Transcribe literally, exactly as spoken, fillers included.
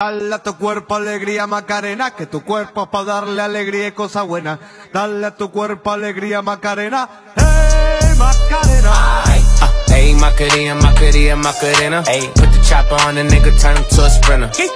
Dale a tu cuerpo alegría, Macarena, que tu cuerpo es pa' darle alegría y cosa buena. Dale a tu cuerpo alegría, Macarena, hey Macarena. Ay, uh, hey Macarena, Macarena, Macarena. Hey, put the chopper on the nigga, turn him to a sprinter. Hey.